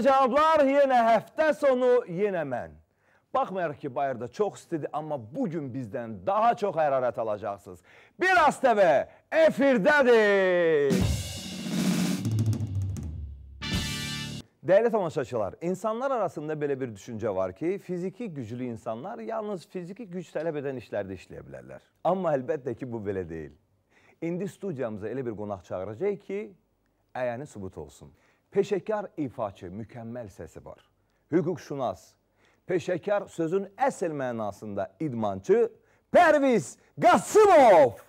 və cənablar, yenə həftə sonu, yenə mən. Baxmayaraq ki, bayırda çox istidir, amma bugün bizdən daha çox hərarət alacaqsınız. Biraz təvə, efirdədir. Dəyərli tamaşaçılar, insanlar arasında belə bir düşüncə var ki, fiziki güclü insanlar yalnız fiziki güc tələb edən işlərdə işləyə bilərlər. Amma əlbəttə ki, bu belə deyil. İndi studiyamıza elə bir qonaq çağıracaq ki, əyəni sübut olsun. Peşəkar ifaçı, mükəmməl səsi var. Hüquqşünas, peşəkar sözün əsl mənasında idmançı Pərviz Qasımov.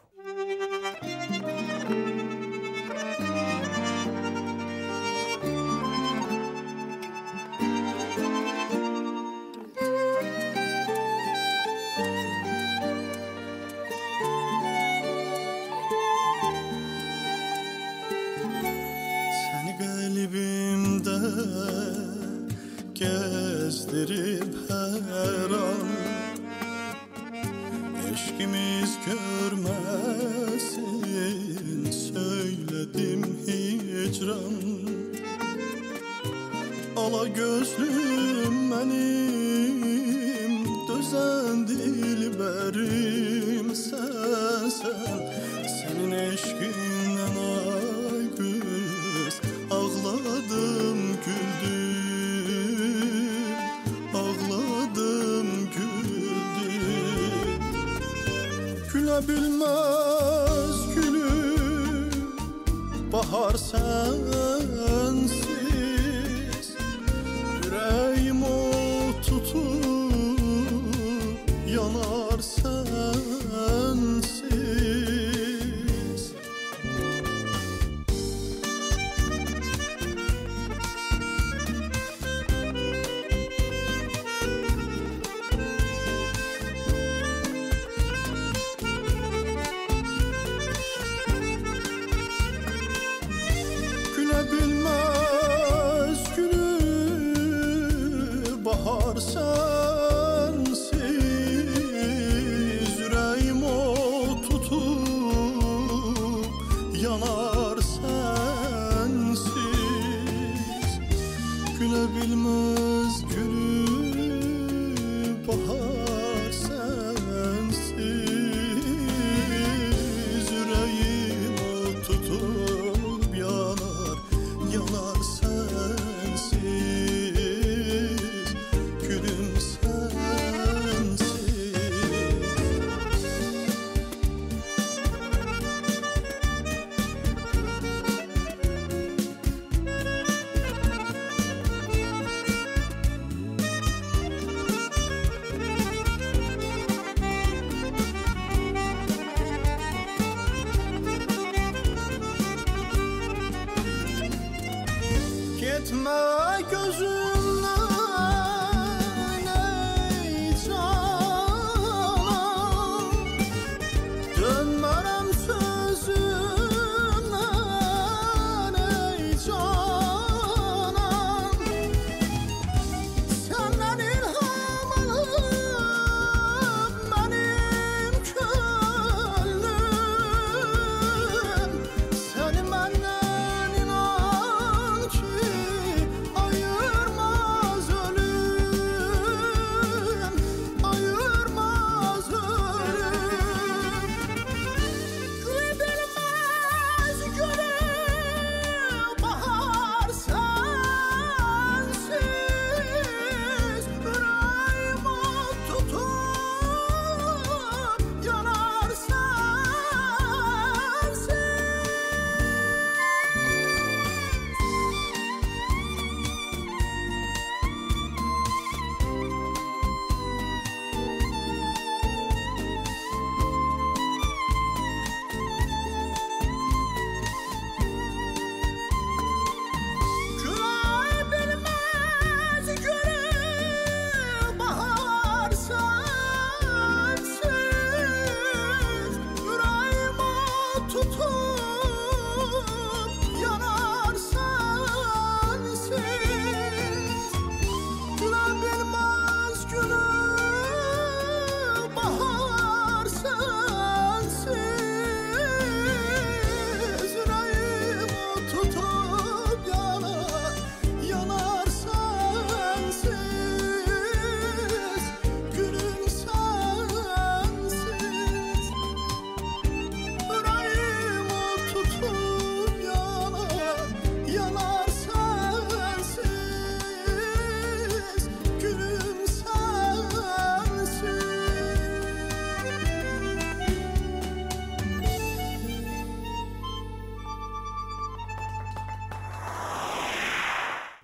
Gezdirip her an eşkimiz görmesin söyledim hicran ala gözlüm benim dözen dilberim sensen senin eşkinden ay göz ağladım güldüm bilmez gülüm bahar sensiz yüreğim o tutup yanar sensiz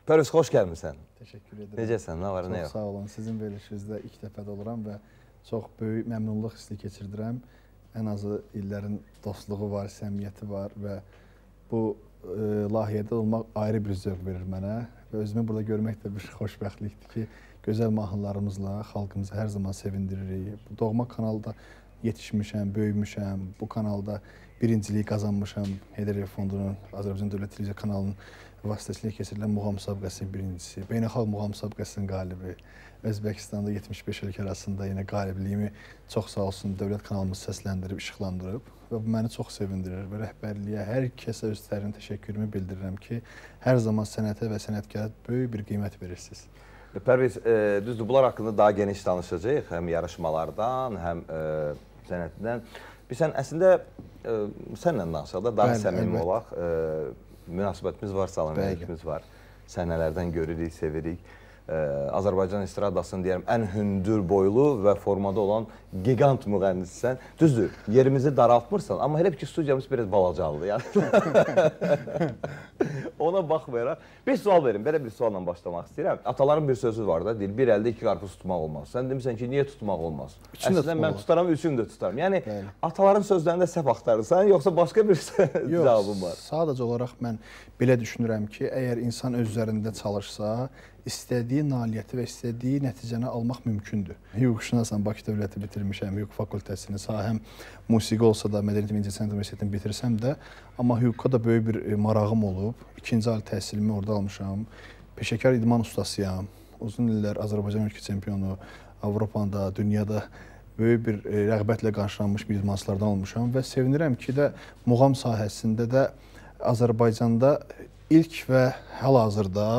Pərviz, hoş gəlmisən. Teşekkür ederim. Necəsən, nə var, nə yox? Çox sağ olun. Sizin verilişinizdə ilk dəfədə oluram və çox böyük məmnunluq hissi keçirdirəm. Ən azı illərin dostluğu var, səmiyyəti var və bu layihədə olmaq ayrı bir zövq verir mənə. Və özümü burada görmək də bir xoşbəxtlikdir ki, gözəl mahnılarımızla xalqımızı hər zaman sevindiririk. Bu Doğma kanalda yetişmişəm, böyümüşəm, bu kanalda birinciliyi kazanmışam. Heydər Fondunun, Azərbaycan Dövlət Telekanalının vasitəsilə keçirilən muğam müsabiqəsinin birincisi, beynəlxalq muğam müsabiqəsinin qalibi, Özbekistanda 75 ölkə arasında yenə qalibliyimi çox sağ olsun dövlət kanalımız səsləndirib, işıqlandırıb və bu məni çox sevindirir və rəhbərliyə, hər kəsə özlərinin təşəkkürümü bildirirəm ki, hər zaman sənətə və sənətkara böyük bir qiymət verirsiniz. Pərviz, düzdür, bunlar haqqında daha geniş danışacağıq, həm yarışmalardan, həm sənətdən. Biz sən əslində sənlə danışaq da, daha səmimi olaq, münasibətimiz var, salamiyetimiz var, səhnələrdən görürük, sevirik. Azərbaycan istradasının deyərəm, ən hündür boylu və formada olan gigant müğənnisisən. Düzdür, yerimizi daraltmırsan, amma elə bir ki, studiyamız biraz balacalıdır. Ona baxmayaraq, bir sual verin, belə bir sualla başlamaq istəyirəm. Ataların bir sözü var da, deyil, bir əldə iki qarpız tutmaq olmaz. Sən demirsən ki, niyə tutmaq olmaz? Əslən, mən tutaram, üçünü də tutaram. Yəni, ataların sözlərində səhv axtarırsan, yoxsa başqa bir cavabın var? Sadəcə olaraq mən belə düşünürəm ki, əgər insan öz üzərində çalışsa, istədiyi nailiyyəti və istədiyi nəticəni almaq mümkündür. Hüquqşünasam, Bakı Dövləti bitirmişəm, hüquq fakültəsini, sahəm musiqi olsa da, Mədəniyyət və İncəsənət Universitetini bitirsəm də, amma hüquqa da böyük bir marağım olub. İkinci ali təhsilimi orada almışam. Peşəkar idman ustasıyam. Uzun illər Azərbaycan ölkə çempionu, Avropada, dünyada böyük bir rəğbətlə qarşılanmış bir idmançılardan olmuşam və sevinirəm ki də muğam sahəsində də Azərbaycanda ilk və hal-hazırda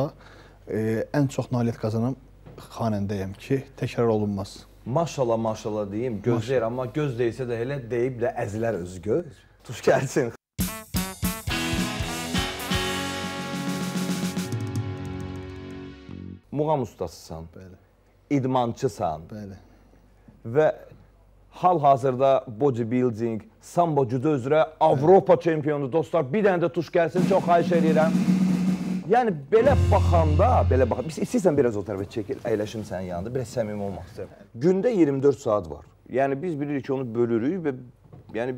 ən çox nailiyyət qazanan xanəndəyəm ki, təkrar olunmaz. Maşallah, maşallah deyim, göz deyir, amma göz deyilsə də elə deyib də əzilər öz göz. Tuş gəlsin. Muğam ustasısan, idmançısan və hal-hazırda bodybuilding, sambo cüdo üzrə Avropa çempionu dostlar, bir dənə də tuş gəlsin, çox xahiş edirəm. Yəni, belə baxanda, istəyirsən biraz o tərəfə çəkil, əyləşim sənin yanında, biraz səmimi olmaq istəyirəm. Gündə 24 saat var. Yəni, biz bilirik ki, onu bölürük və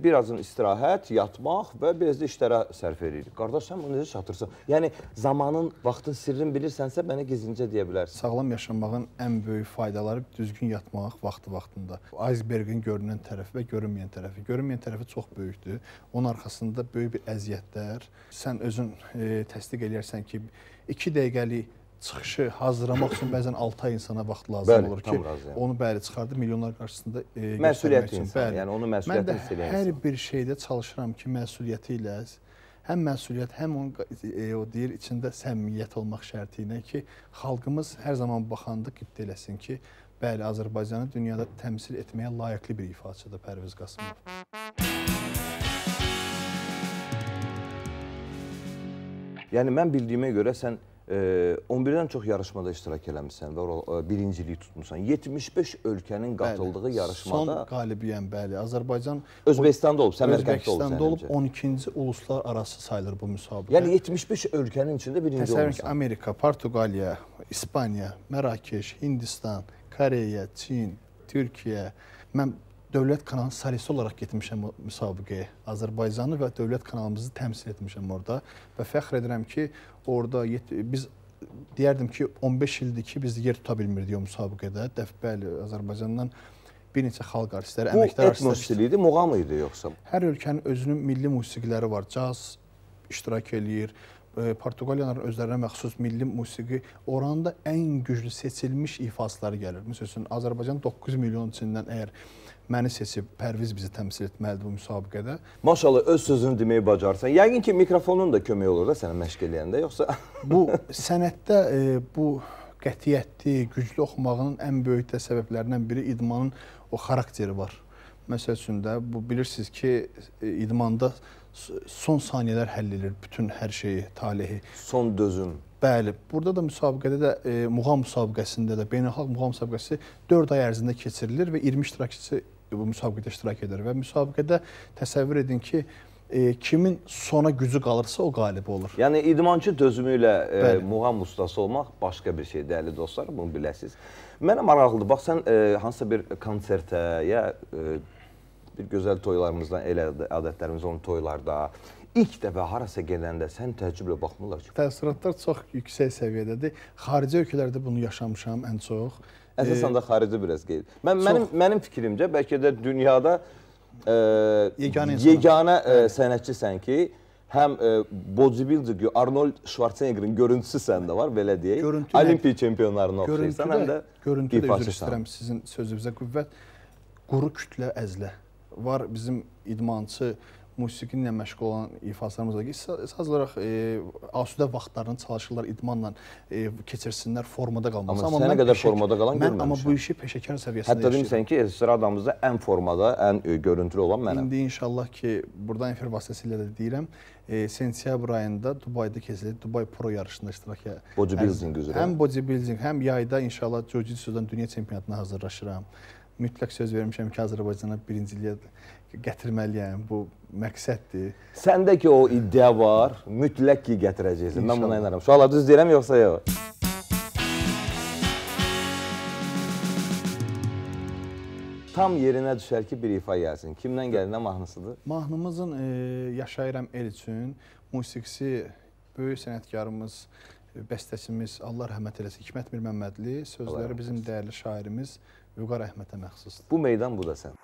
birazın istirahət, yatmaq və biraz da işlərə sərf edirik. Qardaş, sən bunu necə çatırsan? Yəni, zamanın, vaxtın sirrini bilirsənsə, mənə gizlincə deyə bilərsən. Sağlam yaşamağın ən böyük faydaları düzgün yatmaq vaxtı-vaxtında. Icebergin görünən tərəfi və görünməyən tərəfi. Görünməyən tərəfi çox böyükdür. Onun arxasında böyük bir əziyyətlər. Sən özün təsdiq eləyərsən ki, 2 dəqiqəlik çıxışı hazırlamaq üçün bəzən 6 ay insana vaxt lazım olur ki, onu bəli çıxardır, milyonlar qarşısında göstərmək üçün. Mən də hər bir şeydə çalışıram ki, məsuliyyəti ilə, həm məsuliyyət, həm o deyir, içində səmimiyyət olmaq şərti ilə ki, xalqımız hər zaman baxanda qibdə eləsin ki, bəli, Azərbaycanı dünyada təmsil etməyə layiqli bir ifaçıdır Pərviz Qasımov. Yəni, mən bildiyimə görə sən 11-dən çox yarışmada iştirak eləmişsən və birinciliyi tutmuşsan. 75 ölkənin qatıldığı yarışmada... Son qalibiyəm, bəli. Azərbaycan... Özbekistanda olub, Özbekistanda olub, 12-ci uluslararası sayılır bu müsabiqə. Yəni, 75 ölkənin içində birinci olmuşsan. Təsəvvür ki, Amerika, Portuqaliya, İspaniya, Mərakeş, Hindistan, Koreya, Çin, Türkiyə... Mən dövlət kanalının salisi olaraq getmişəm müsabiqəyə. Azərbaycanı və dövlət kanalımızı təmsil etmişəm orada və fəxr edirəm ki, orada biz deyərdim ki, 15 ildir ki, biz yer tuta bilmirdik o müsabiqədə. Dəfbəli Azərbaycandan bir neçə xalq artistləri, əməkdar artistlər... Bu etno stili idi, muğam idi yoxsa? Hər ölkənin özünün milli musiqiləri var. Caz iştirak eləyir. Portuqaliyaların özlərinə məxsus milli musiqi oranda ən güclü seçilmiş ifasları gəlir. Məsələn, Azərbaycan 9 milyon içindən əgər məni seçib, Pərviz bizi təmsil etməlidir bu müsabiqədə. Maşallah, öz sözünü deməyi bacarsan. Yəqin ki, mikrofonun da kömək olur da sənə məşq eləyəndə, yoxsa... Bu, sənətdə bu qətiyyətli, güclü oxumağının ən böyük də səbəblərindən biri idmanın o xarakteri var. Məsəl üçün də, bilirsiniz ki, idmanda son saniyələr həll edir bütün hər şeyi, talehi. Son dözüm. Bəli, burada da müsabiqədə də, muğam müsabiqəsində də, beynəlxalq muğam müsabiqəsi 4 ay ərzində keçirilir və 20 iştirakçısı bu müsabiqədə iştirak edir və müsabiqədə təsəvvür edin ki, kimin sona gücü qalırsa o qalib olur. Yəni idmançı dözümüylə muğam ustası olmaq başqa bir şey, dəyərli dostlar, bunu biləsiniz. Mənə maraqlıdır. Bax, sən hansısa bir konsertə, ya bir gözəl toylarımızdan, elə adətlərimiz olan toylarda ilk dəfə harasa gələndə sən təəccüblə baxmırlar ki? Təsiratlar çox yüksək səviyyədədir. Xarici ölkələrdə bunu yaşamışam ən çox. Əsasən də xarici biraz qeyd. Mənim fikrimcə, bəlkə də dünyada yeganə sənətçisən ki, həm bodybuilding, Arnold Schwarzenegger'in görüntüsü səndə var, belə deyək, olimpiya çempionlarına oxşayırsan, həm də görüntüdə üzr istəyirəm sizin sözünüzə qüvvət, quru kütlə əzlə var. Bizim idmançı musiqinlə məşğul olan ifaslarımız var ki, əsas olaraq asudə vaxtlarını çalışırlar, idmanla keçirsinlər, formada qalmasın. Amma sənə qədər formada qalan görməmişəm. Amma bu işi peşəkar səviyyəsində yaşayıram. Hətta deyimsən ki, sıradamızda ən formada, ən görüntülü olan mənəm. İndi inşallah ki, buradan efir vasitəsilə də deyirəm, sentyabr ayında Dubai'da keçilir, Dubai Pro yarışında iştirak edir. Bodybuilding üzrə. Həm bodybuilding, həm yayda inşallah jiu-jitsudan dünya çempionatına hazırlaşıram. Mütləq söz vermişəm ki, Azərbaycana birinciliyə gətirməliyəm, bu məqsəddir. Səndə ki, o iddia var, mütləq ki, gətirəcəksin, mən buna inanıram. Suala düz deyirəm, yoxsa yox? Tam yerinə düşər ki, bir ifa gəlsin. Kimdən gəlinə mahnısıdır? Mahnımızın Yaşayıram El üçün musiqisi böyük sənətkarımız, bəstəçimiz, Allah rəhmət eləsin, Hikmət Mir-Məmmədli, sözləri bizim dəyərli şairimiz Vüqar Əhmətə məxsusdur. Bu meydan, bu da sən.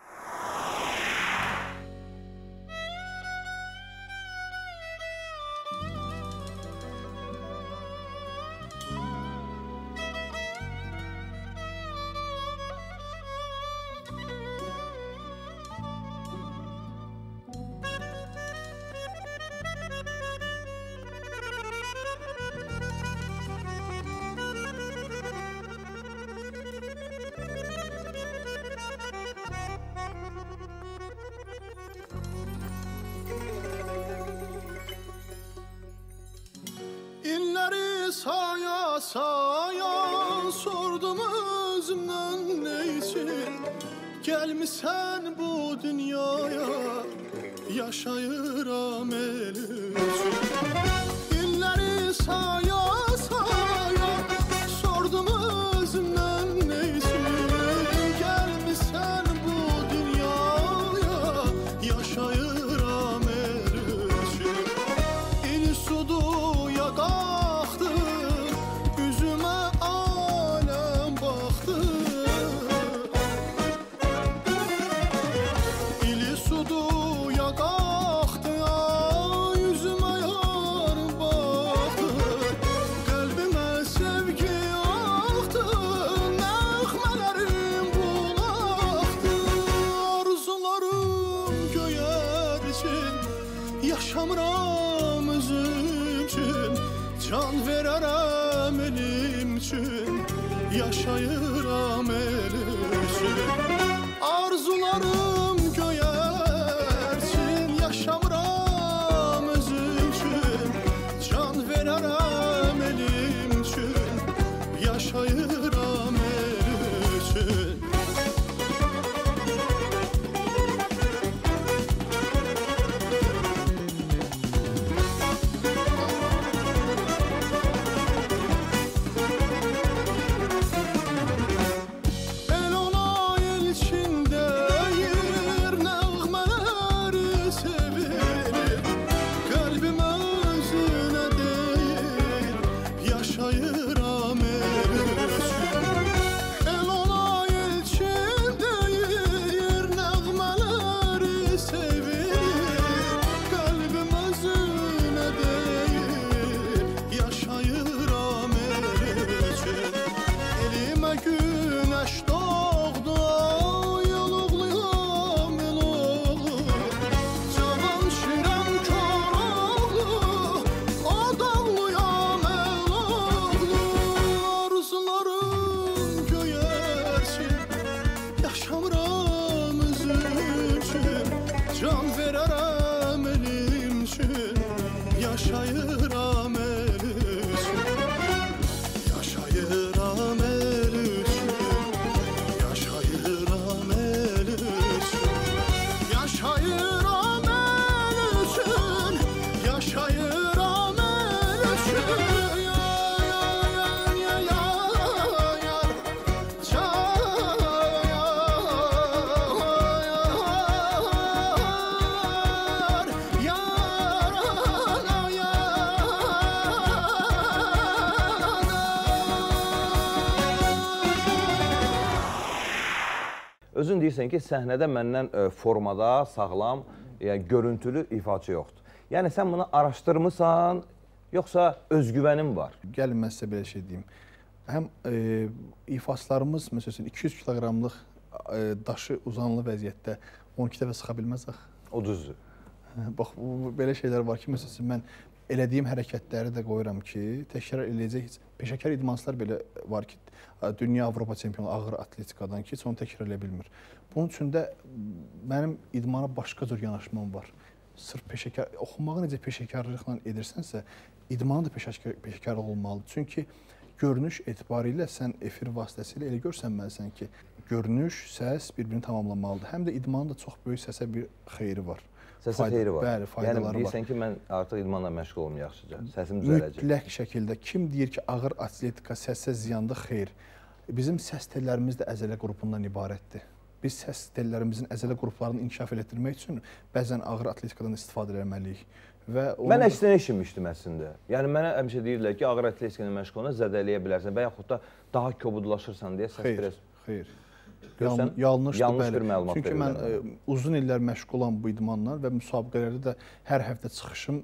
Özün deyirsən ki, səhnədə məndən formada, sağlam, yəni görüntülü ifaçı yoxdur. Yəni sən bunu araşdırmısan, yoxsa özgüvənin var? Gəlin, mən sizə belə şey deyim. Həm ifaçılarımız, məsələn, 200 kiloqramlıq daşı uzanlı vəziyyətdə 12 dəfə sıxa bilməzək. O düzdür. Bax, belə şeylər var ki, məsələn, mən elədiyim hərəkətləri də qoyuram ki, təkrar eləyəcək. Peşəkar idmançılar belə var ki, dünya Avropa çempionu ağır atletikadan ki, onu təkrar eləyə bilmir. Bunun üçün də mənim idmana başqa cür yanaşmam var. Sırf peşəkar, oxumağı necə peşəkarlıqla edirsənsə, idmanı da peşəkar olmalı. Çünki görünüş etibarilə sən efir vasitəsilə elə görsənməlisən ki, görünüş, səs bir-birini tamamlamalıdır. Həm də idmanın da çox böyük səsə bir xeyri var. Səsə xeyri var. Bəli, faydaları var. Yəni deyirsən ki, mən artıq idmanla məşğul olum yaxşıca, səsim düzələcək. Mütləq şəkildə kim deyir ki, ağır atletika səsə ziyanda xeyir? Bizim səs tellərimiz də əzələ qrupundan ibarətdir. Biz səs tellərimizin əzələ qruplarını inkişaf elətdirmək üçün bəzən ağır atletikadan istifadə eləməliyik. Mən əksinə eşitmişdim əslində. Yəni mənə həmişə deyirlər ki, ağır atletikada məşğul olanda zədələyə bilərsən və yaxud da daha kobudlaşırsan deyə səs biraz... Xeyr, xeyr. Yanlış bir məlumat verir. Çünki mən uzun illər məşğul olan bu idmanlar və müsabiqələrdə də hər həftə çıxışım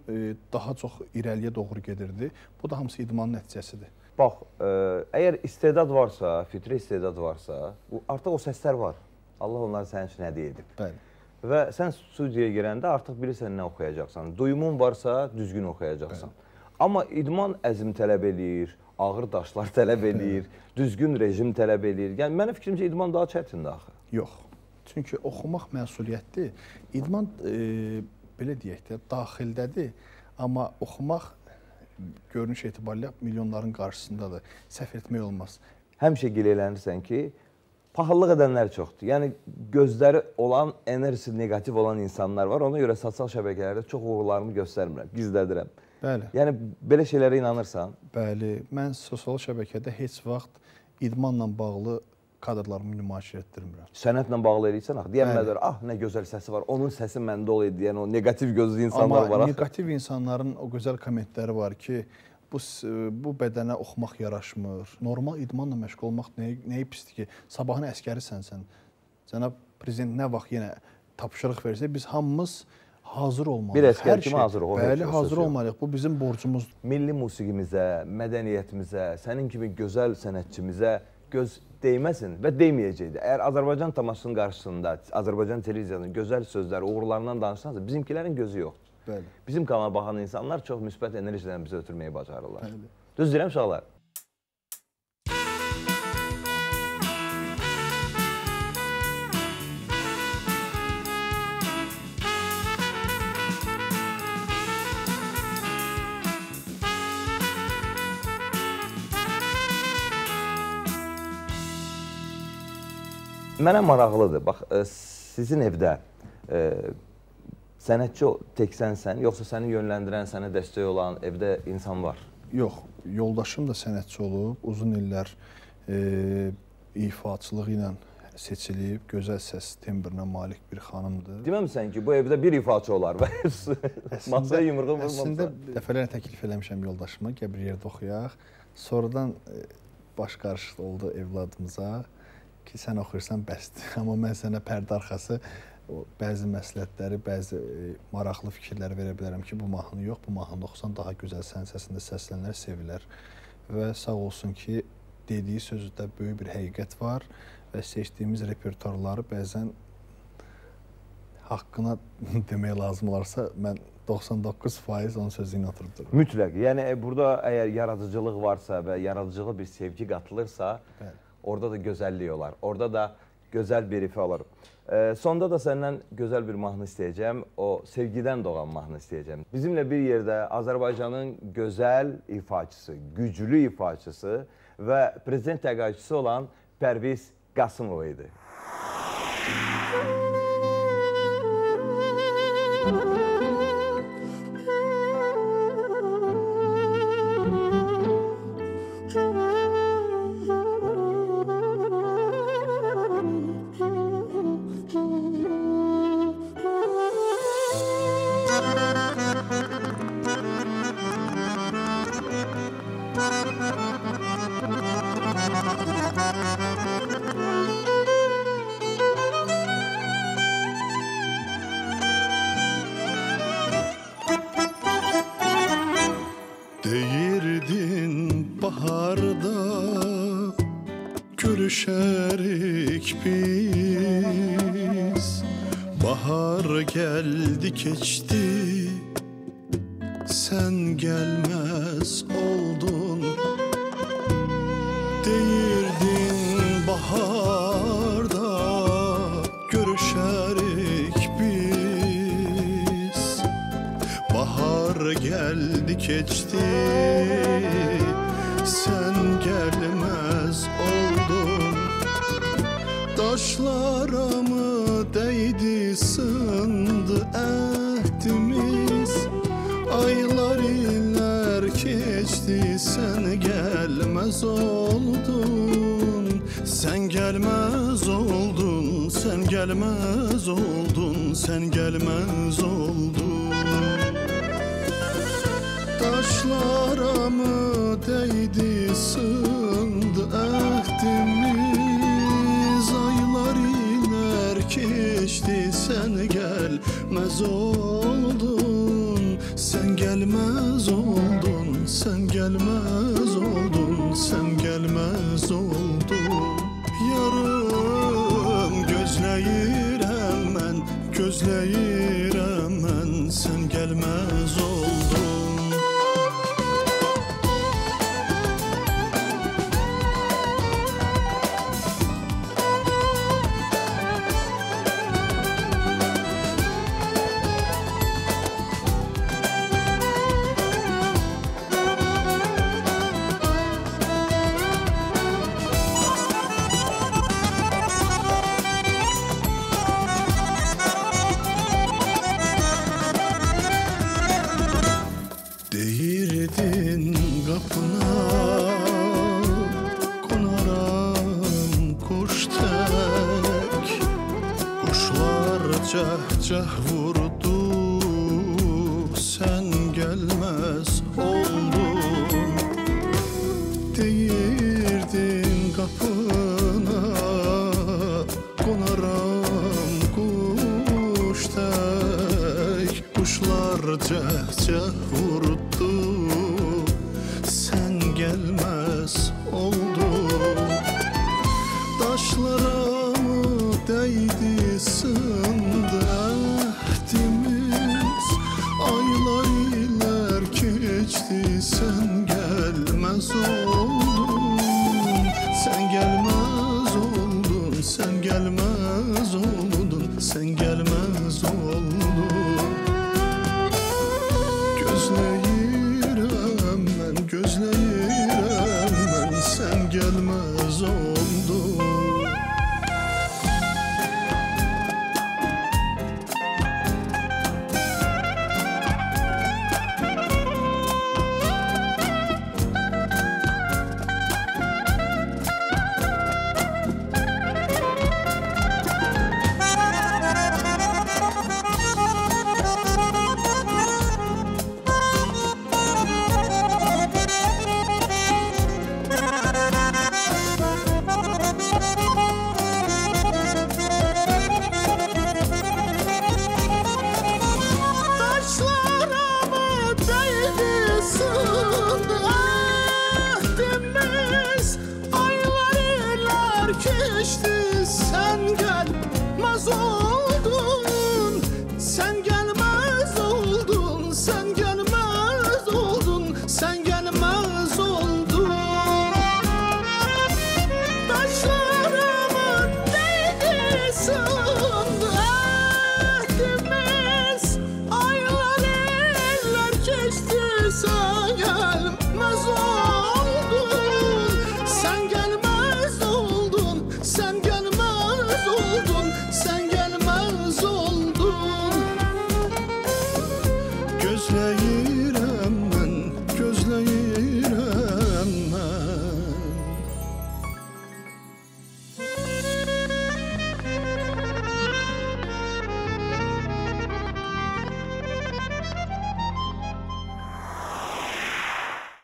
daha çox irəliyə doğru gedirdi. Bu da hamısı idmanın nəticəsidir. Bax, əgər istedad varsa, fitri istedad varsa, artıq o səslər var. Allah onları sənin üçün hədiyyə edib. Bəli. Və sən studiyaya girəndə artıq bilirsən nə oxuyacaqsan. Duyumun varsa düzgün oxuyacaqsan. Amma idman əzm tələb eləyir, ağır daşlar tələb eləyir, düzgün rejim tələb eləyir. Yəni, mənim fikrimcə idman daha çətindir axı. Yox. Çünki oxumaq məsuliyyətdir. İdman, belə deyək də, daxildədir. Amma oxumaq görünüş etibarilə milyonların qarşısındadır. Səhv etmək olmaz. Həmişə gilələnirsən ki, pahalılıq edənlər çoxdur. Yəni, gözləri olan, enerjisi negativ olan insanlar var. Ona görə sosial şəbəkələrdə çox uğurlarımı göstərmirəm, gizlədirəm. Bəli. Yəni, belə şeylərə inanırsan? Bəli. Mən sosial şəbəkədə heç vaxt idmanla bağlı kadrlarımı nümayiş etdirmirəm. Sənətlə bağlı eləyirsən, deyən mədər, ah, nə gözəl səsi var, onun səsi məndə olaydı, deyən o negativ gözlü insanlar var. Amma negativ insanların o gözəl kommentləri var ki, bu bədənə oxumaq yaraşmır. Normal idmanla məşğul olmaq nəyi pisdir ki? Sabahın əskərisən sən. Cənab Prezident nə vaxt yenə tapışırıq verirsə, biz hamımız hazır olmalıyıq. Bir əskər kimi hazır olmalıyıq. Bəli, hazır olmalıyıq. Bu bizim borcumuzdur. Milli musiqimizə, mədəniyyətimizə, sənin kimi gözəl sənətçimizə göz deyməsin və deyməyəcəkdir. Əgər Azərbaycan tamaşasının qarşısında, Azərbaycan televiziyasının gözəl sözləri, uğurlarından danışsansa, bizimkilərin gözü yoxdur. Bizim kanala baxan insanlar çox müsbət enerjilərini bizə ötürməyi bacarırlar. Düz deyirəm, uşaqlar? Mənə maraqlıdır. Bax, sizin evdə sənətçi tək sənsən, yoxsa səni yönləndirən, sənə dəstək olan evdə insan var? Yox, yoldaşım da sənətçi olub, uzun illər ifaçılıq ilə seçilib, gözəl səs tembrinə malik bir xanımdır. Deməmsən ki, bu evdə bir ifaçı olar və masaya yumruğu vurmamsa? Əslində, dəfələrlə təklif eləmişəm yoldaşıma, gəl bir yerdə oxuyaq. Sonradan baş qarışıqlı oldu evladımıza ki, sən oxuyursan bəsdir, amma mən sənə pərdə arxası bəzi məsləhətləri, bəzi maraqlı fikirləri verə bilərəm ki, bu mahnı yox, bu mahnı oxusan daha gözəl sənin səsində səslənlər sevilər. Və sağ olsun ki, dediyi sözdə böyük bir həqiqət var və seçdiyimiz repertuarları bəzən haqqına demək lazım olarsa, mən 99% onun sözü ilə oturub dururum. Mütləq, yəni burada əgər yaradıcılıq varsa və yaradıcılığa bir sevgi qatılırsa, orada da gözəllik olar, orada da gözəl bir ifa olar. Sonda da səndən gözəl bir mahnı istəyəcəm, o sevgidən doğan mahnı istəyəcəm. Bizimlə bir yerdə Azərbaycanın gözəl ifaçısı, güclü ifaçısı və prezident təqaüdçüsü olan Pərviz Qasımov idi. biz. Bahar geldi geçti, sen gelmez oldun. Değirdin baharda, görüşerik biz. Bahar geldi geçti, sen gelmez oldun. Taşlara mı değdi, sındı ehdimiz? Aylar, iller geçti, sen gelmez oldun. Sen gelmez oldun, sen gelmez oldun, sen gelmez oldun. Taşlara mı değdi, sındı ehdimiz? Aylar, iller geçti, sen gelmez oldun. Sen gelmez oldun, sen gelmez oldun, sen gelmez oldun. Yarım gözleyirəm mən, gözleyirəm mən, sen gelmez oldun.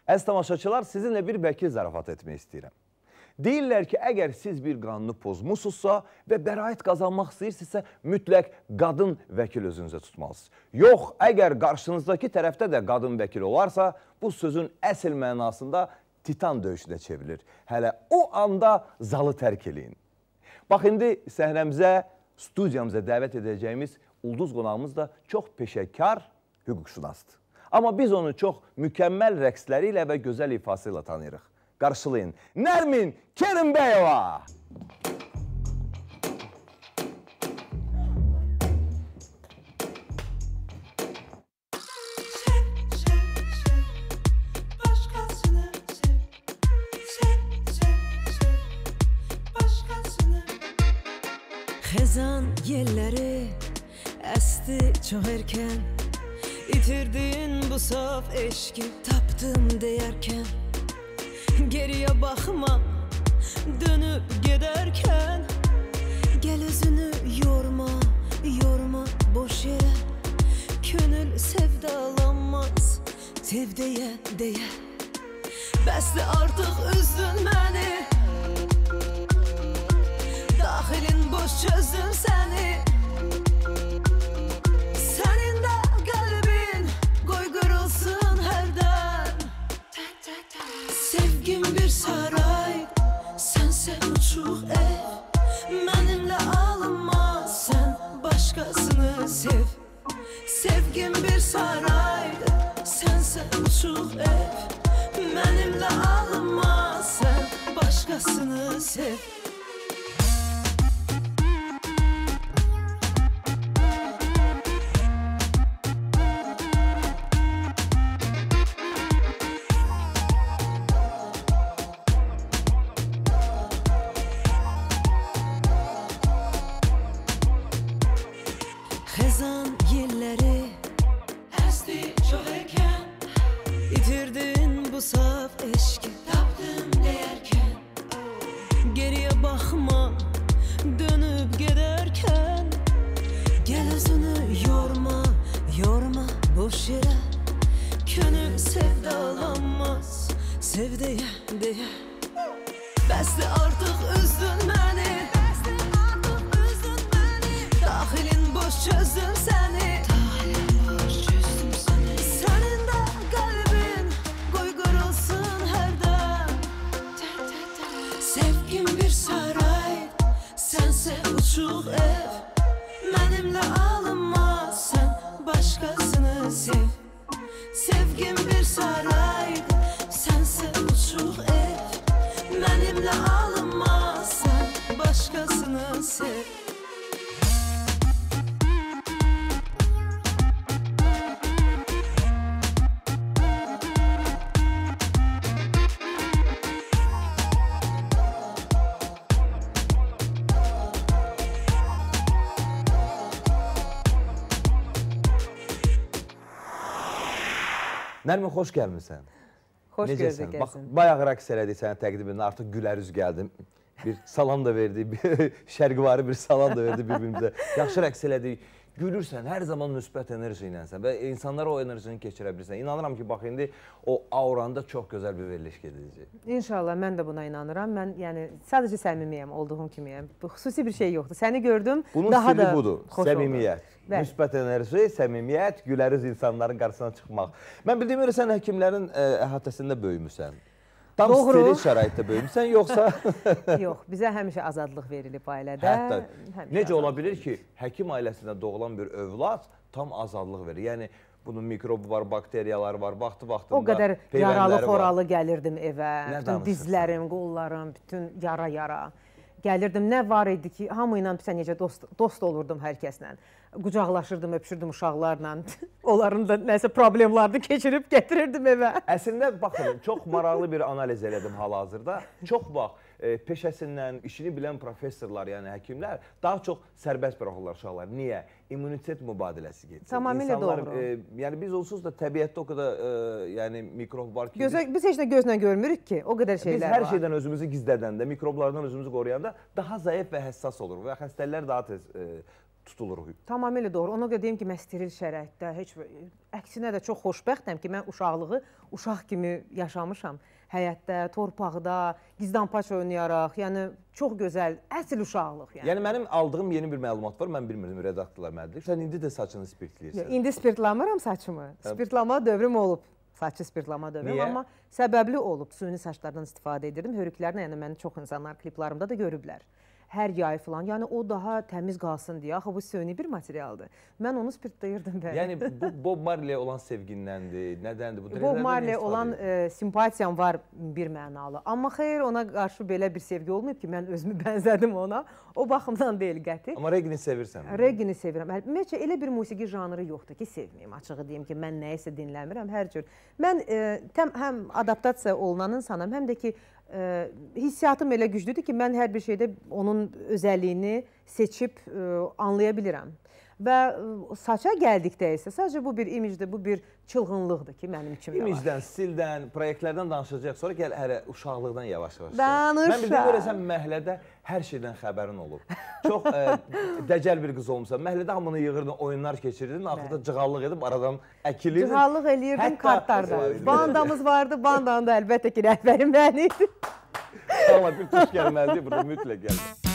Əziz tamaşaçılar, sizinlə bir vəkil zarafat etmək istəyirəm. Deyirlər ki, əgər siz bir qanunu pozmusunuzsa və bəraət qazanmaq istəyirsinizsə, mütləq qadın vəkil özünüzə tutmalısınız. Yox, əgər qarşınızdakı tərəfdə də qadın vəkil olarsa, bu sözün əsl mənasında titan döyüşünə çevrilir. Hələ o anda zalı tərk eləyin. Bax, indi səhnəmizə, studiyamıza dəvət edəcəyimiz ulduz qonağımız da çox peşəkar hüquqşünasdır. Amma biz onu çox mükəmməl rəqsləri ilə və gözəl ifası ilə tanıyırıq. Qarşılayın, Nərmin Kərimbəyova! Xəzan yelləri əsti çox erkən, itirdin bu saf eşki tapdım deyərkən, geriyə baxma dönüb gedərkən, gəl özünü yorma, yorma boş yerə, könül sevdalanmaz sevdəyə deyə, bəsli artıq üzdün məni, daxilin boş çözdüm səni, sənin də qəlbin qoy qırılsın hərdən. Sevgim bir saray, sənsən uçuq ev, mənimlə alınmaz, sən başqasını sev. Sevgim bir saray, sənsən uçuq ev, mənimlə alınmaz, sən başqasını sev. Nərmin, xoş gəlmirsən. Xoş gördük, gəlsin. Bayağı rəqs elədi sənə təqdimini, artıq gülərüz gəldim. Bir salam da verdi, şərqvari bir salam da verdi bir-birimizə. Yaxşı rəqs elədi, gülürsən, hər zaman müsbət enerji ilənsən və insanlara o enerjini keçirə bilirsən. İnanıram ki, bax, indi o auranda çox gözəl bir veriliş gedəcək. İnşallah, mən də buna inanıram. Mən, yəni, sadəcə səmimiyəm, olduğum kimiyəm. Xüsusi bir şey yoxdur. Səni gördüm, daha da xoş oldu. Bunun sirri budur. Müsbət enerji, səmimiyyət, güləriz insanların qarşısına çıxmaq. Mən bildiyim öyrə, sən həkimlərin əhatəsində böyümüsən. Tam steril şəraitdə böyümüsən, yoxsa... Yox, bizə həmişə azadlıq verilib ailədə. Necə ola bilir ki, həkim ailəsində doğulan bir övlad tam azadlıq verir. Yəni, bunun mikrobu var, bakteriyalar var, vaxtı-vaxtında... O qədər yaralı-xoralı gəlirdim evə. Dizlərim, qollarım, bütün yara-yara. Gəlirdim, nə var idi ki, hamı ilə sən necə dost olurdum hər kəslə. Qucaqlaşırdım, öpüşürdüm uşaqlarla. Onların da nəsə problemlarını keçirib gətirirdim evə. Əslində, baxın, çox maraqlı bir analiz elədim hal-hazırda. Çox bax, peşəsindən, işini bilən professorlar, yəni həkimlər daha çox sərbəst bıraxırlar uşaqlar. Niyə? İmmunitet mübadiləsi gedir. Tamamilə doğru. Yəni, biz onsuz da təbiətdə o qədər mikrob var ki... Biz heç də gözlə görmürük ki, o qədər şeylər var. Biz hər şeydən özümüzü gizlədəndə, mikroblardan özümüzü qoruyanda daha zəif və həssas olur və xəstələr daha tez tutuluruq. Tamamilə doğru. Ona qədər deyim ki, mən steril şəraitdə, əksinə də çox xoşbəxtəm ki, mən uşaqlığı uşaq kimi yaşamışam. Həyətdə, torpaqda, gizdampaç oynayaraq, yəni çox gözəl, əsl uşaqlıq. Yəni mənim aldığım yeni bir məlumat var, mən bilmirdim, redaktorlar məlidir. Sən indi də saçını spirtləyirsən. İndi spirtlamıram saçımı. Spirtlama dövrüm olub. Saçı spirtlama dövrüm, amma səbəbli olub. Süni saçlardan istifadə edirdim. Hörüklərini, yəni məni çox insanlar kliplarımda da görüblər. hər yay falan. Yəni o daha təmiz qalsın deyə. Axı bu sönü bir materialdır. Mən onu spirtlayırdım bəli. Yəni bu Bob Marley olan sevgindəndir, nədəndir? Bu Bob Marley olan simpatiyam var bir mənalı. Amma xeyr, ona qarşı belə bir sevgi olmayıb ki, mən özümü bənzədim ona. O baxımdan deyil qəti. Amma Regini sevirsən? Regini sevirəm. Ümumiyyətcə, elə bir musiqi janrı yoxdur ki, sevməyim. Açığı deyim ki, mən nəyisə dinləmirəm, hər cür. Mən həm adaptasiya olunan insanım, həm də ki, hissiyatım elə güclüdür ki, mən hər bir şeydə onun özəlliyini seçib anlaya bilirəm. Və saça gəldikdə isə sadəcə bu bir imicdir, bu bir çılğınlıqdır ki, mənim kimi var. İmicdən, stildən, proyektlərdən danışacaq, sonra gəl hələ uşaqlıqdan yavaş-yavaş. Danışaq. Mən bildim, görəsən, məhlədə hər şeydən xəbərin olub. Çox dəcəl bir qız olmuşsan, məhlədə hamını yığırdın, oyunlar keçirdin, axırda cığallıq edib, aradan əkilirdin. Cığallıq eləyirdin kartlarda. Bandamız vardı, bandanın da əlbəttə ki, rəhbərim mən idi. Amma bir tuş gəlməlidir, burada mütləq gəlməlidir.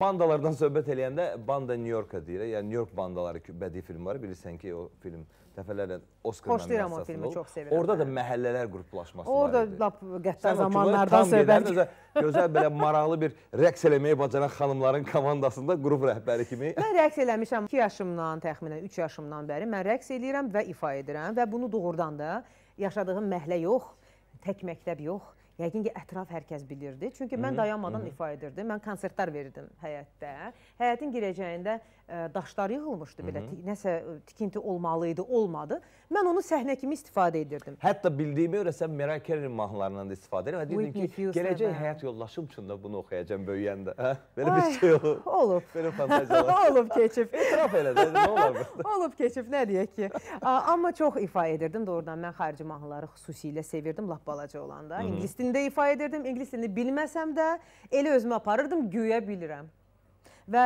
Bandalardan söhbət eləyəndə banda New York'a deyir. Yəni New York bandaları bədii film var. Bilirsən ki, o film dəfələrlə Oscar nominasiyasında olub. Xoşlayıram o filmi, çox sevirəm. Orada da məhəllələr qruplaşması var idi. Orada qəddar zamanlardan söhbət. Gözəl belə maraqlı bir rəqs eləməyi bacaran xanımların komandasında qrup rəhbəri kimi. Mən rəqs eləmişəm 2 yaşımdan, təxminən 3 yaşımdan bəri. Mən rəqs eləyirəm və ifa edirəm və bunu doğrudan da yaşadığım məhlə yox, tək məktəb yox. Yəqin ki, ətraf hər kəs bilirdi. Çünki mən dayanmadan ifa edirdim. Mən konsertlər verirdim həyətdə. Həyətin girəcəyində daşlar yığılmışdı belə. Nəsə tikinti olmalıydı, olmadı. Mən onu səhnə kimi istifadə edirdim. Hətta bildiyimi öyrəsəm, Meral Kerin mahnılarından da istifadə edirəm. Deyirdim ki, gələcək həyat yoldaşım üçün də bunu oxuyacam böyüyəndə. Belə bir şey olub. Olub. Belə fantaziyalar. Olub keçib. Etiraf elədim, nə olub? Olub keçib, nə deyək ki. Amma çox ifa edirdim. Doğrudan mən xarici mahnıları xüsusilə sevirdim lap balaca olanda. İngilis dilini də ifa edirdim, ingilis dilini bilməsəm də elə özümü aparırdım, güya bilirəm. Və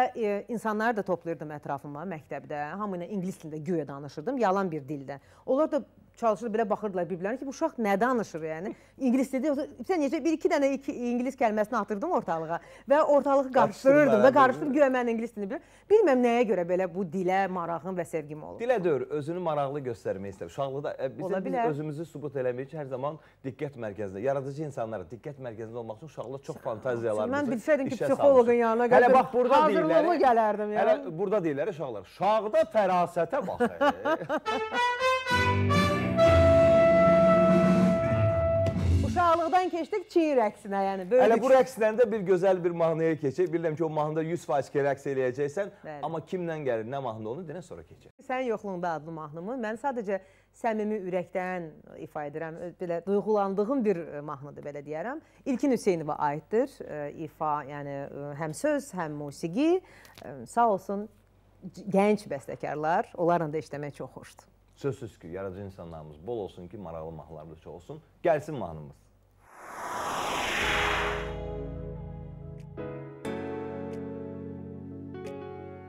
insanları da toplayırdım ətrafıma, məktəbdə, hamı ilə ingilis dilində güya danışırdım, yalan bir dildə. Onlar da çalışır, belə baxırdılar birbirlərinə ki, bu uşaq nə danışır yəni? İngilis dilində, sən necə bir-iki dənə ingilis kəlməsini atırdım ortalığa və ortalığı qarışdırırdım və qarışdırıb güya mən ingilis dilini bilirəm. Bilməm nəyə görə belə bu dilə marağım və sevgim olur. Dilə dör, özünü maraqlı göstərmək istəyir. Uşaqlıqda biz özümüzü sübut eləmək üçün hər zaman diqqət mərkəzində, yaradıcı insanlara diqqət mərkəzində olmaq üçün uşaqlıqda çox fantaziyalarımızı işə salmışıq. Uşaqlıqdan keçdik Çin rəqsinə, yəni böyük. Hələ bu rəqsdən də bir gözəl bir mahnıya keçək. Bilirəm ki, o mahnıda 100% ki rəqs eləyəcəksən, amma kimdən gəlir, nə mahnı olunur, denə sonra keçək. Sən yoxluğunda adlı mahnımı, mən sadəcə səmimi ürəkdən ifa edirəm, belə duyğulandığım bir mahnıdır, belə deyərəm. İlkin Hüseynova aiddir, ifa, yəni həm söz, həm musiqi, sağ olsun gənc bəstəkarlar, onlarla da işləmək çox xoşdur. Sözsüz ki, yaradıcı insanlarımız bol olsun ki, maraqlı mahnılarımız çox olsun. Gəlsin mahnımız.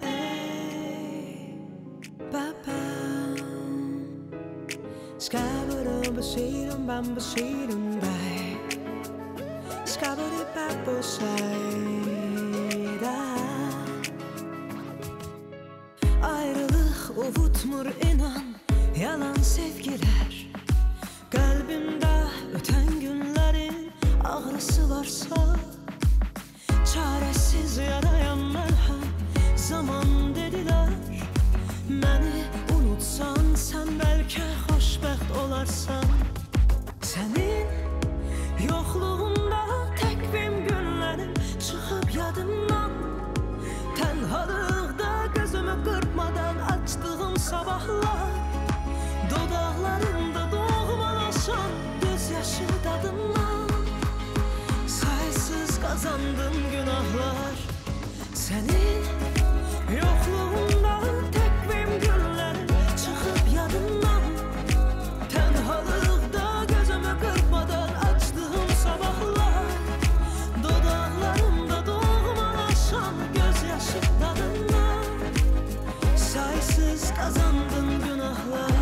Ey babam, skaburum, basirum, bambasirum, bay. Skaburi papo sayda. Ayrılıq ovutmur inan. Yalan sevgiler kalbimde öten günlerin ağrısı varsa çaresiz yarayan merhem zaman dediler beni unutsan sen belki hoşbeht olarsan senin yokluğunda tekvim günlerim çıkıp yadımdan tenhalıkta gözümü kırpmadan açtığım sabahlar dodaqlarında doğmalaşan gözyaşı dadımla saysız kazandım günahlar senin yokluğunda tek benim günlerim çıkıp yadımdan tenhalıkta gözüme kırpmadan açtığım sabahlar dodaqlarında doğmalaşan gözyaşı dadımla saysız kazandım günahlar.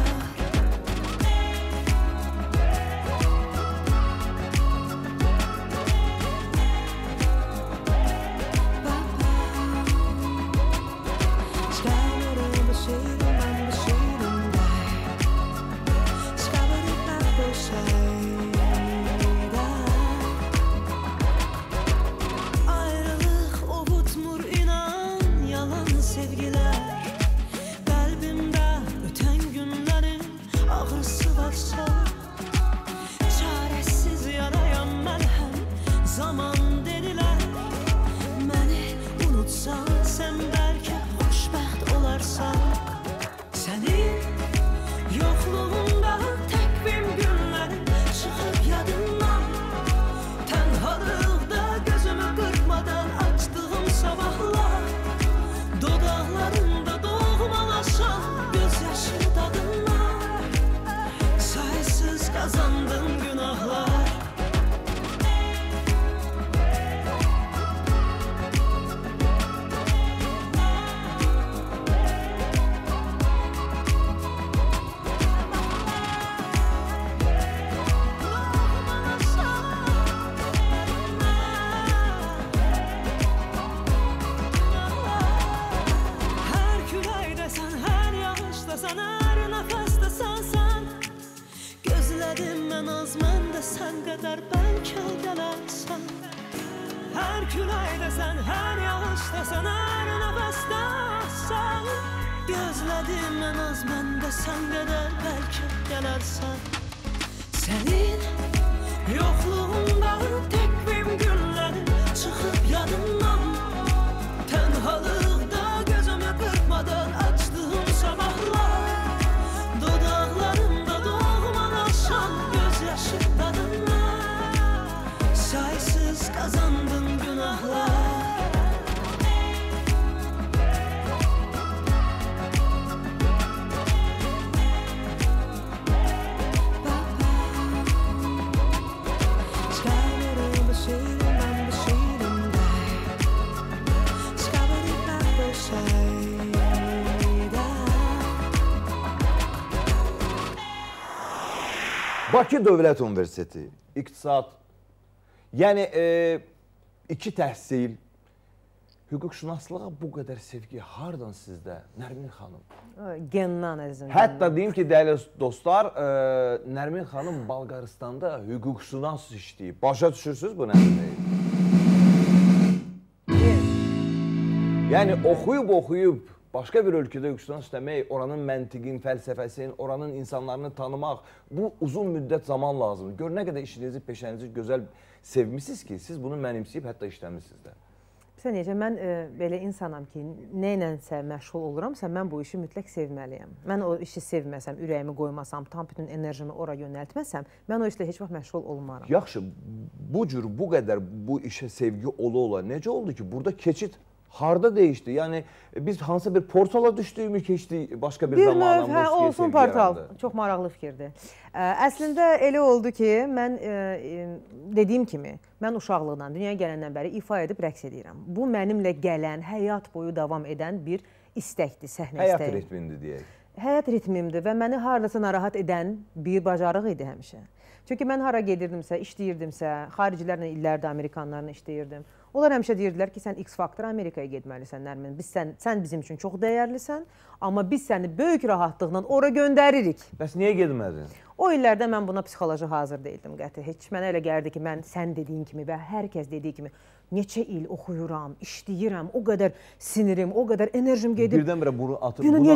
Hər külək desən, hər yağış desən, hər nəfəsdə sən gözlədim mən az, məndə sən qədər bəlkə gələrsən. Sənin yoxluğundan təkvim günlərim çıxıb yadımdan, tənhalıqda gözümü qırpmadan açdığım sabahlar, dodaqlarımda doğman aşan gözyaşı dadından, saysız qazandın günahlar. Bakı Dövlət Universiteti, İqtisad, yəni iki təhsil, hüquqşünaslığa bu qədər sevgi hardan sizdə, Nərmin xanım? Gennan əzizim. Hətta deyim ki, dəyərli dostlar, Nərmin xanım Balqaristanda hüquqşünas işləyib. Başa düşürsünüz bu nədir? Yəni oxuyub, başqa bir ölkədə hüquqşünas işləmək, oranın məntiqin, fəlsəfəsinin, oranın insanlarını tanımaq, bu uzun müddət zaman lazımdır. Gör, nə qədər işinizi, peşənizi gözəl sevmişsiniz ki, siz bunu mənimsəyib, hətta işləmişsiniz də. Bilsə necə, mən belə insanam ki, nə ilənsə məşğul oluramsa, mən bu işi mütləq sevməliyəm. Mən o işi sevməsəm, ürəyimi qoymasam, tam bütün enerjimi ora yönəltməsəm, mən o işlə heç vaxt məşğul olmaram. Yaxşı, bu cür, bu qədər bu işə sevgi ola-ola necə oldu ki, burada keçid harda değişti? Yani biz hansı bir portala düşdüyümü keçdik, başqa bir zamana Moskvaya sevgi yarandı. Bir növ, olsun portal. Çox maraqlı fikirdir. Əslində elə oldu ki, mən dediyim kimi, mən uşaqlıqdan, dünyaya gələndən bəri ifa edib rəqs edirəm. Bu mənimlə gələn, həyat boyu davam edən bir istəkdir, səhnə istəyi. Həyat ritmindir deyək. Həyat ritmimdir və məni haradasa narahat edən bir bacarıq idi həmişə. Çünki mən hara gedirdimsə, işləyirdimsə, xaricilərlə illərdə Amerikanlarla işləyirdim. Onlar həmişə deyirdilər ki, sən X faktor Amerikaya getməlisən, Nərmin. Sən bizim üçün çox dəyərlisən, amma biz səni böyük rahatlıqla ora göndəririk. Bəs niyə getmədin? O illərdə mən buna psixoloji hazır deyildim qəti. Heç mənə elə gəldi ki, mən sən dediyin kimi və hər kəs dediyi kimi neçə il oxuyuram, işləyirəm, o qədər sinirim, o qədər enerjim gedib. Birdən-birə bunu atıb, bunu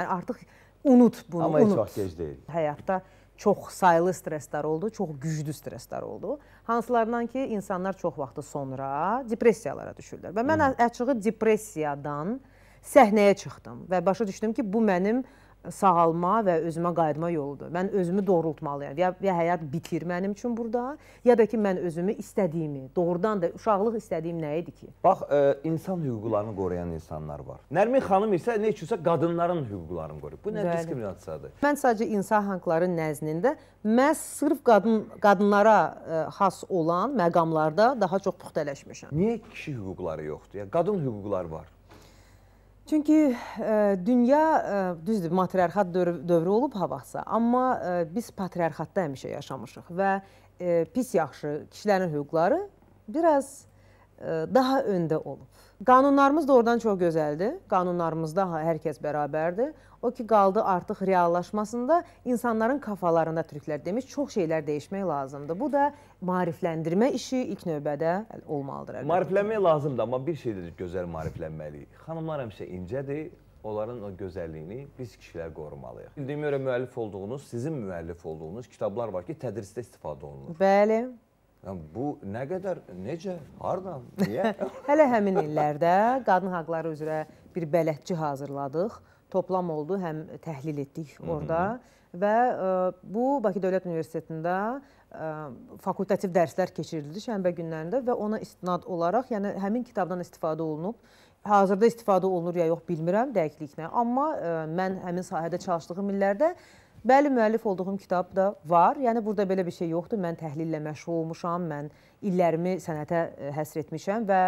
atıb. Unut bunu, unut. Ama heç vaxt gec deyil. Həyatda çox sayılı stresslər oldu, çox güclü stresslər oldu. Hansılarından ki, insanlar çox vaxtı sonra depressiyalara düşürlər. Və mən açığı depressiyadan səhnəyə çıxdım və başa düşdüm ki, bu mənim sağalma və özümə qayıtma yoludur. Mən özümü doğrultmalıyam. Ya həyat bitir mənim üçün burada, ya da ki, mən özümü istədiyimi, doğrudan da uşaqlıq istədiyim nə idi ki? Bax, insan hüquqlarını qoruyan insanlar var. Nərmin xanım isə nə üçünsə qadınların hüquqlarını qoruyur. Bu nə diskriminasiyadır? Mən sadəcə insan hüquqları nəzdində məhz sırf qadınlara xas olan məqamlarda daha çox puxtələşmişəm. Niyə kişi hüquqları yoxdur? Qadın hüquqları var. Çünki dünya, düzdür, matriarxat dövrü olub havaqsa, amma biz patriarxatda həmişə yaşamışıq və pis yaxşı kişilərin hüquqları biraz daha öndə olub. Qanunlarımız doğrudan çox gözəldir, qanunlarımızda hər kəs bərabərdir. O ki, qaldı artıq reallaşmasında insanların kafalarında Türklər demiş, çox şeylər dəyişmək lazımdır. Bu da maarifləndirmə işi ilk növbədə olmalıdır. Maariflənmək lazımdır, amma bir şey dedik, gözəl maariflənməliyik. Xanımlar həmişə incədir, onların o gözəlliyini biz kişilər qorumalıyıq. Bildiyimə görə müəllif olduğunuz, sizin müəllif olduğunuz kitablar var ki, tədrisdə istifadə olunur. Bəli. Bu nə qədər, necə, hardan, niyə? Hələ həmin illərdə qadın haqları üzrə bir bələdçi hazırladıq. Toplam oldu, həm təhlil etdik orada və bu Bakı Dövlət Universitetində fakultativ dərslər keçirildi şənbə günlərində və ona istinad olaraq, yəni həmin kitabdan istifadə olunub. Hazırda istifadə olunur ya yox, bilmirəm dəqiqliklə, amma mən həmin sahədə çalışdığım illərdə bəli, müəllif olduğum kitab da var, yəni burada belə bir şey yoxdur, mən təhlillə məşğul olmuşam, mən illərimi sənətə həsr etmişəm və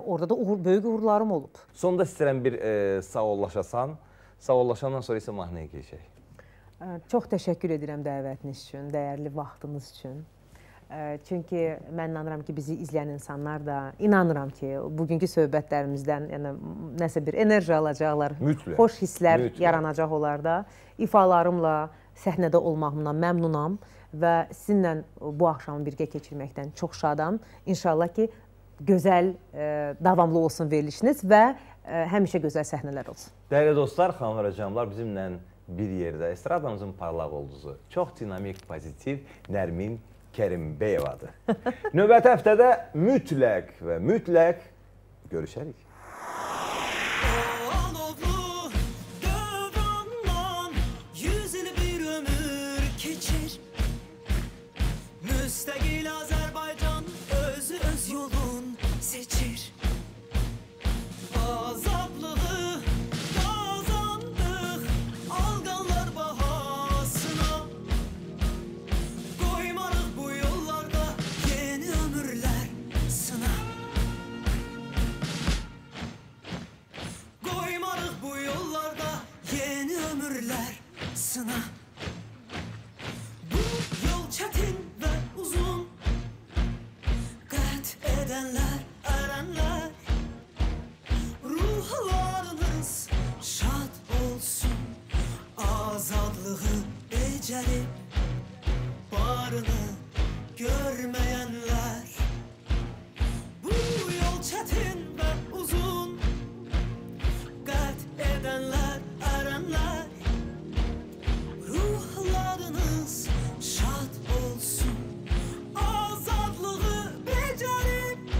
orada da böyük uğurlarım olub. Sonda istəyirəm bir sağollaşasan. Sağollaşandan sonra isə mahnıya keçək. Çox təşəkkür edirəm dəvətiniz üçün, dəyərli vaxtınız üçün. Çünki mən inanıram ki, bizi izləyən insanlar da inanıram ki, bugünkü söhbətlərimizdən nəsə bir enerji alacaqlar, xoş hisslər yaranacaq onlarda. İfalarımla səhnədə olmağımdan məmnunam və sizinlə bu axşamı birgə keçirməkdən çox şadam. İnşallah ki, gözəl, davamlı olsun verilişiniz və həmişə gözəl səhnələr olsun. Dəyərli dostlar, xanımlar, canlar, bizimlə bir yerdə estradamızın parlaq ulduzu, çox dinamik, pozitiv Nərmin Kərimbəyevadır. Növbəti həftədə mütləq və mütləq görüşərik. Müstəqil Azərbaycan özü öz yolun seçir. Azadlığı qazandıq alqanlar bahasına. Qoymarıq bu yollarda yeni ömürlər sına. Qoymarıq bu yollarda yeni ömürlər sına. Bu yol çətin və uzun, qət edənlər, ərənlər, ruhlarınız şad olsun. Azadlığı becərib barını görməyənlər. Bu yol çətin və uzun, qət edənlər, ərənlər, ruhlarınız şad olsun.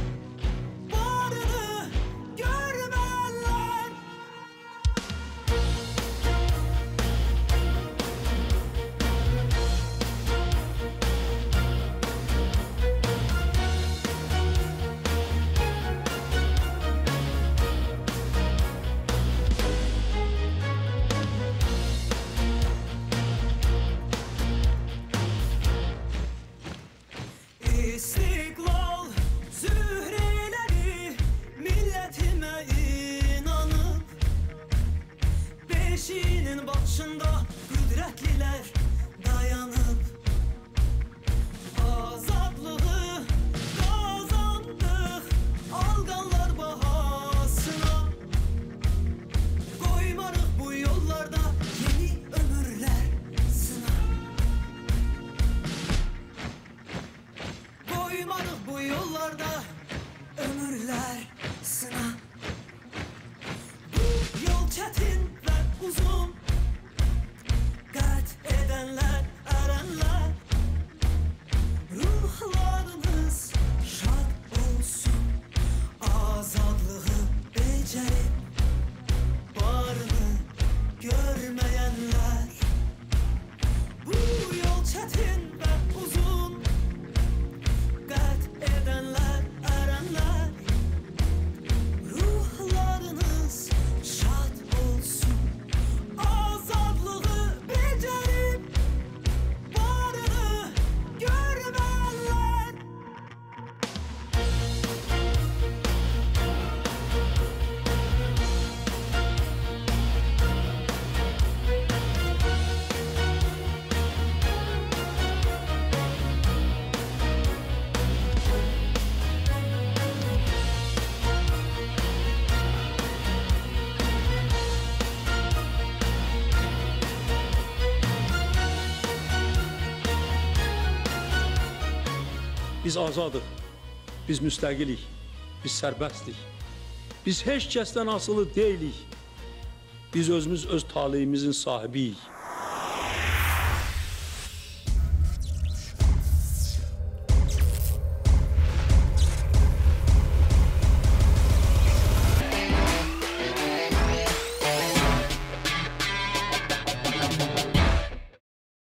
Azadlığı becərib barını görməyənlər. İstiqlal zühreyləri millətimə inanıb, beşinin başında qüdrətlilər dayanıb. Azadlığı qazandıq alqanlar bahasına. Qoymarıq bu yollarda yeni ömürlər sına. Qoymarıq bu yollarda ömürlər sına. Bu yol çətin və uzun, qət edənlər, ərənlər, ruhlarınız şad olsun. Azadlığı becərib barını görməyənlər. Bu yol çətin və uzun, qət edənlər, ərənlər, ruhlarınız şad olsun. Azadlığı becərib barını görməyənlər. Biz azadıq, biz müstəqilik, biz sərbəstlik, biz heç kəsdən asılı deyilik, biz özümüz öz taleyimizin sahibiyik.